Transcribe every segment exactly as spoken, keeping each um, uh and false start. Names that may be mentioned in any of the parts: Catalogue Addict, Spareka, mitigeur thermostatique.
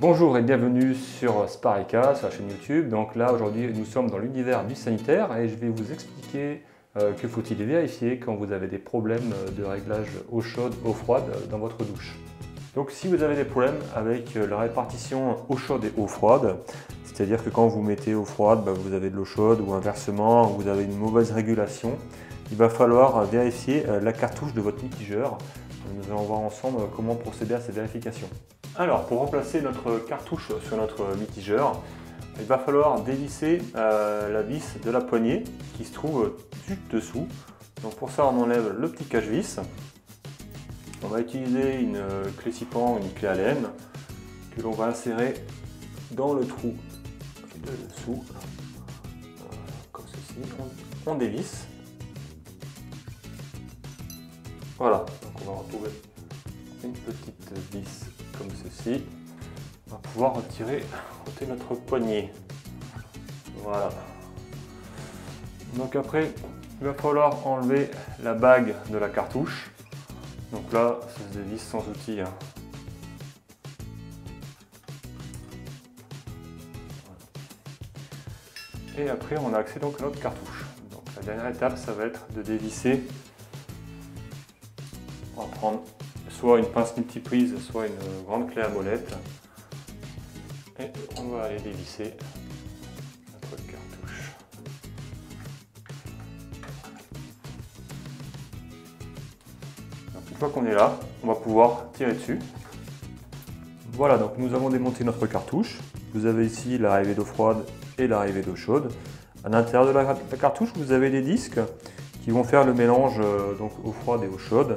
Bonjour et bienvenue sur Spareka, sur la chaîne YouTube. Donc là aujourd'hui nous sommes dans l'univers du sanitaire et je vais vous expliquer euh, que faut-il vérifier quand vous avez des problèmes de réglage eau chaude, eau froide dans votre douche. Donc si vous avez des problèmes avec la répartition eau chaude et eau froide, c'est-à-dire que quand vous mettez eau froide, bah, vous avez de l'eau chaude ou inversement, vous avez une mauvaise régulation, il va falloir vérifier la cartouche de votre mitigeur. Nous allons voir ensemble comment procéder à cette vérification. Alors, pour remplacer notre cartouche sur notre mitigeur, il va falloir dévisser euh, la vis de la poignée qui se trouve juste dessous. Donc pour ça, on enlève le petit cache-vis. On va utiliser une clé six pans, une clé Allen, que l'on va insérer dans le trou de dessous, comme ceci. On dévisse. Voilà, donc on va retrouver une petite vis comme ceci. On va pouvoir retirer, retirer notre poignée. Voilà. Donc après, il va falloir enlever la bague de la cartouche. Donc là, ça se dévisse sans outil. Hein. Et après, on a accès donc à notre cartouche. Donc la dernière étape, ça va être de dévisser. On va prendre soit une pince multiprise, soit une grande clé à molette. Et on va aller dévisser notre cartouche. Donc, une fois qu'on est là, on va pouvoir tirer dessus. Voilà, donc nous avons démonté notre cartouche. Vous avez ici l'arrivée d'eau froide et l'arrivée d'eau chaude. À l'intérieur de la cartouche, vous avez des disques qui vont faire le mélange donc eau froide et eau chaude.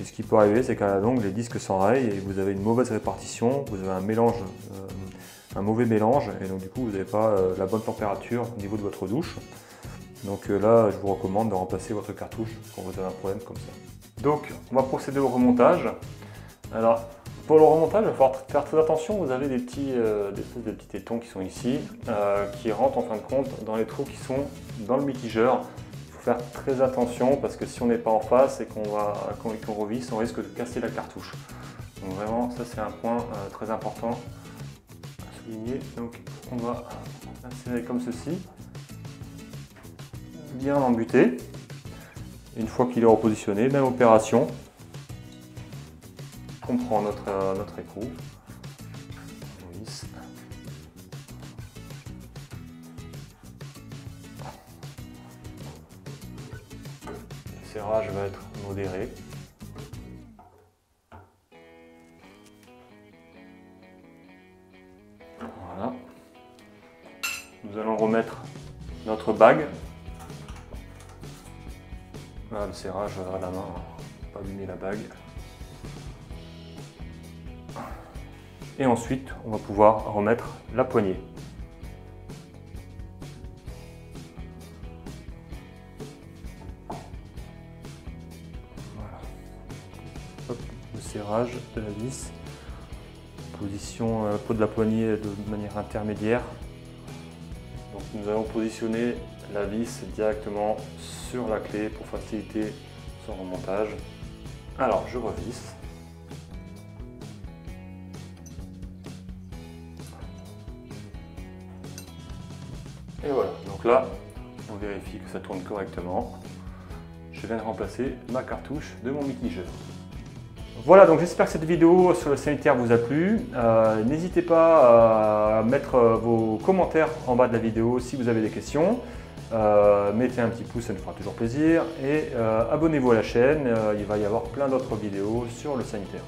Et ce qui peut arriver, c'est qu'à la longue, les disques s'enrayent et vous avez une mauvaise répartition, vous avez un mélange, euh, un mauvais mélange, et donc du coup, vous n'avez pas euh, la bonne température au niveau de votre douche. Donc euh, là, je vous recommande de remplacer votre cartouche quand vous avez un problème comme ça. Donc, on va procéder au remontage. Alors, pour le remontage, il va falloir faire très attention, vous avez des petits, euh, des espèces de petits tétons qui sont ici, euh, qui rentrent en fin de compte dans les trous qui sont dans le mitigeur. Faire très attention parce que si on n'est pas en face et qu'on va qu'on qu'on revisse, on risque de casser la cartouche. Donc vraiment, ça c'est un point euh, très important à souligner. Donc on va insérer comme ceci, bien l'embuter. Une fois qu'il est repositionné, même opération. On prend notre euh, notre écrou. On visse. Le serrage va être modéré. Voilà. Nous allons remettre notre bague. Là, le serrage à la main, pas abîmer la bague. Et ensuite, on va pouvoir remettre la poignée. Le serrage de la vis, position euh, peau de la poignée de manière intermédiaire. Donc nous allons positionner la vis directement sur la clé pour faciliter son remontage. Alors je revisse. Et voilà, donc là on vérifie que ça tourne correctement. Je viens de remplacer ma cartouche de mon mitigeur. Voilà, donc j'espère que cette vidéo sur le sanitaire vous a plu. Euh, N'hésitez pas à mettre vos commentaires en bas de la vidéo si vous avez des questions. Euh, mettez un petit pouce, ça nous fera toujours plaisir. Et euh, abonnez-vous à la chaîne, il va y avoir plein d'autres vidéos sur le sanitaire.